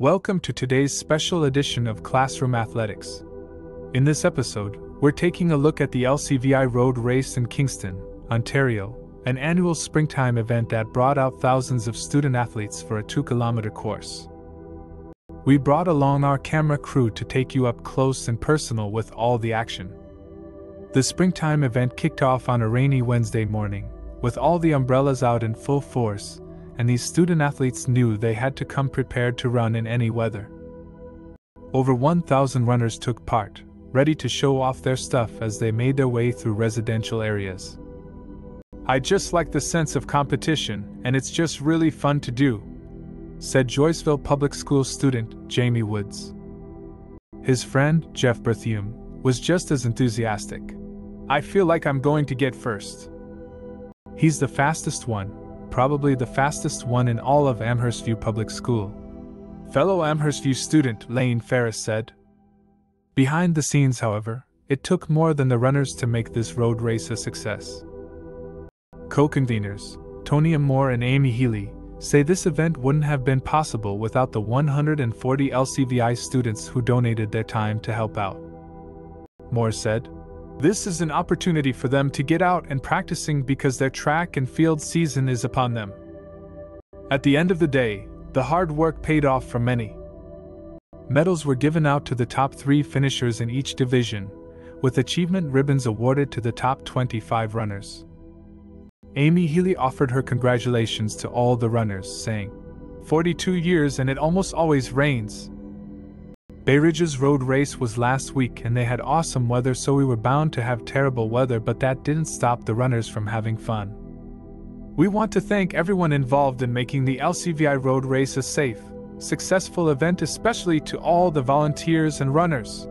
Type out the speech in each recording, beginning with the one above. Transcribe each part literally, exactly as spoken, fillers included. Welcome to today's special edition of Classroom Athletics. In this episode, we're taking a look at the L C V I road race in Kingston, Ontario, an annual springtime event that brought out thousands of student athletes for a two-kilometer course. We brought along our camera crew to take you up close and personal with all the action. The springtime event kicked off on a rainy Wednesday morning, with all the umbrellas out in full force, and these student athletes knew they had to come prepared to run in any weather. Over one thousand runners took part, ready to show off their stuff as they made their way through residential areas. "I just like the sense of competition, and it's just really fun to do," said Joyceville Public School student Jamie Woods. His friend, Jeff Berthiume, was just as enthusiastic. "I feel like I'm going to get first. He's the fastest one, probably the fastest one in all of Amherstview Public School," fellow Amherstview student Lane Ferris said. Behind the scenes, however, it took more than the runners to make this road race a success. Co-conveners, Tonya Moore and Amy Healy, say this event wouldn't have been possible without the one hundred forty L C V I students who donated their time to help out. Moore said, "This is an opportunity for them to get out and practicing because their track and field season is upon them. At the end of the day, the hard work paid off for many." Medals were given out to the top three finishers in each division, with achievement ribbons awarded to the top twenty-five runners. Amy Healy offered her congratulations to all the runners, saying, "forty-two years and it almost always rains." Bayridge's road race was last week and they had awesome weather, so we were bound to have terrible weather, but that didn't stop the runners from having fun. "We want to thank everyone involved in making the L C V I road race a safe, successful event, especially to all the volunteers and runners."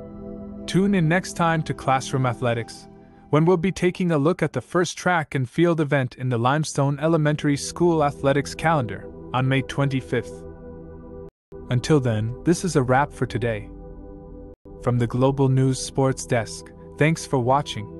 Tune in next time to Classroom Athletics, when we'll be taking a look at the first track and field event in the Limestone Elementary School athletics calendar, on May twenty-fifth. Until then, this is a wrap for today. From the Global News Sports Desk, thanks for watching.